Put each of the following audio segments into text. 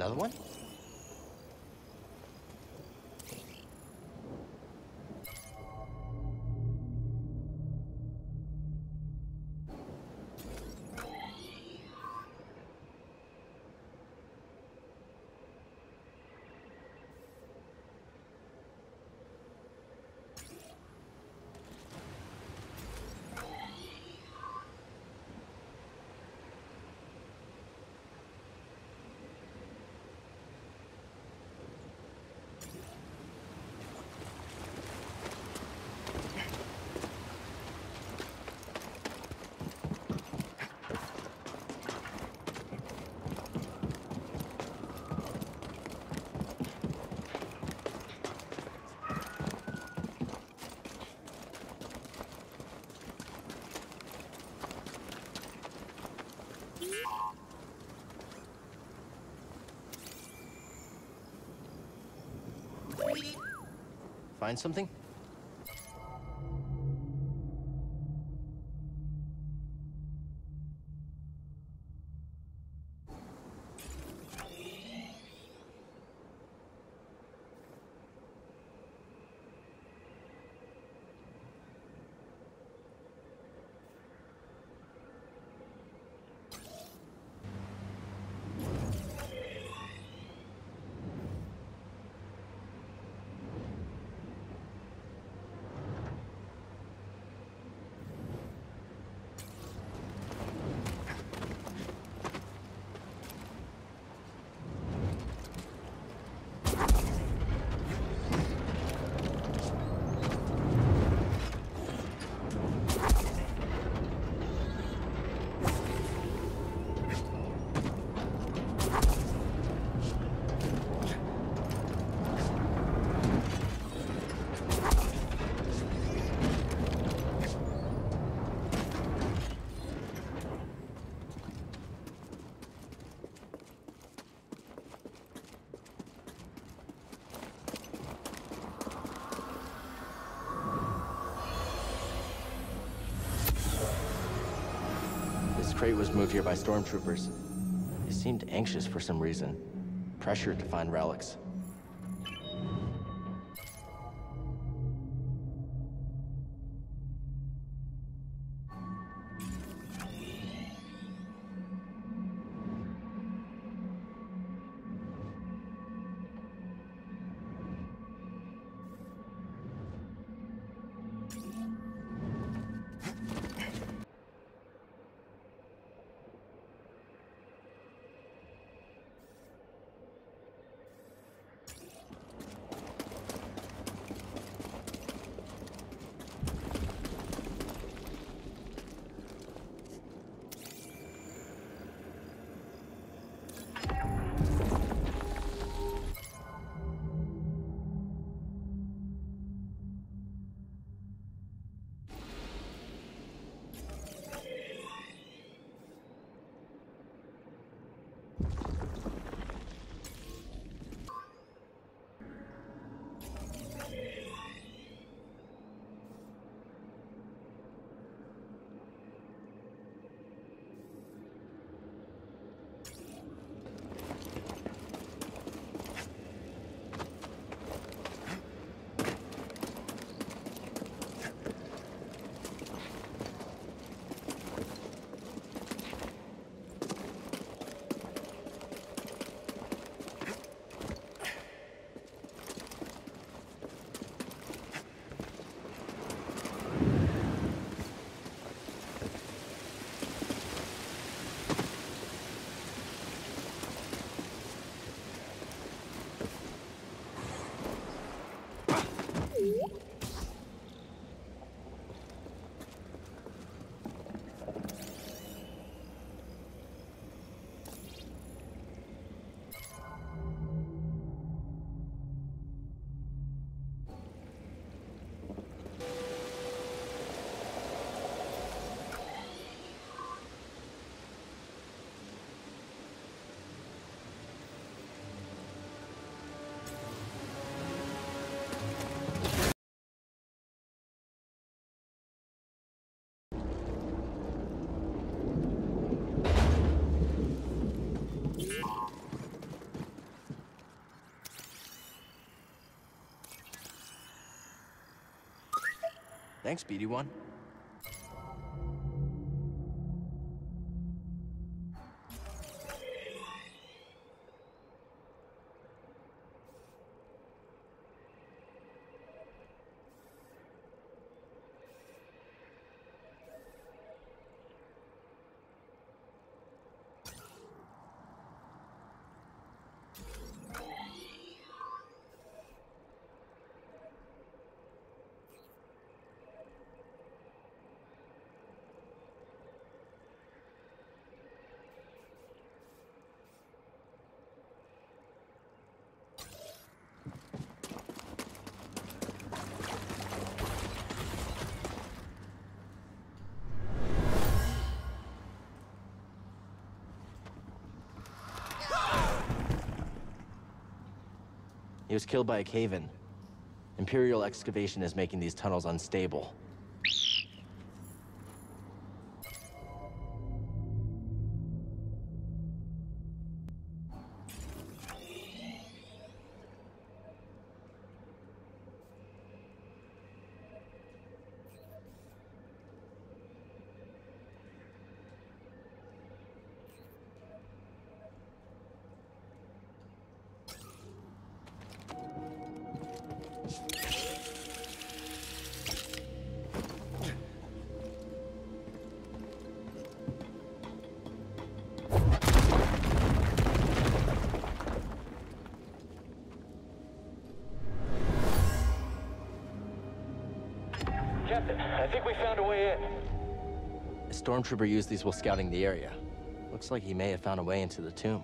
Another one? Find something? The crate was moved here by stormtroopers. They seemed anxious for some reason, pressured to find relics. Thanks, BD1. He was killed by a cave-in. Imperial Excavation is making these tunnels unstable. Stormtrooper used these while scouting the area. Looks like he may have found a way into the tomb.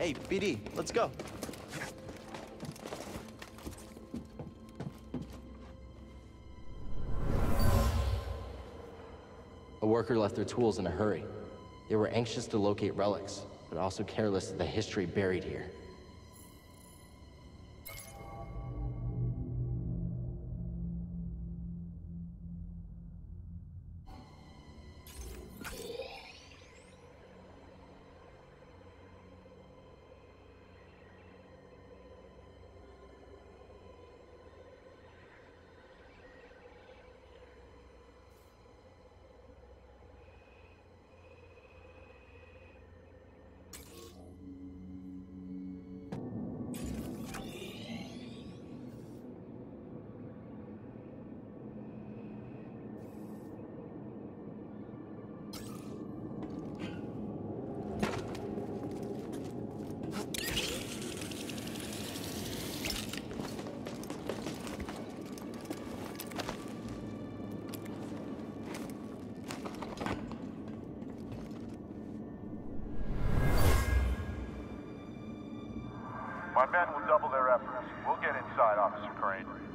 Hey, BD, let's go. A worker left their tools in a hurry. They were anxious to locate relics, but also careless of the history buried here. My men will double their efforts. We'll get inside, Officer Crane.